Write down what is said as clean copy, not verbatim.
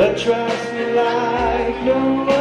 that drives me like no one.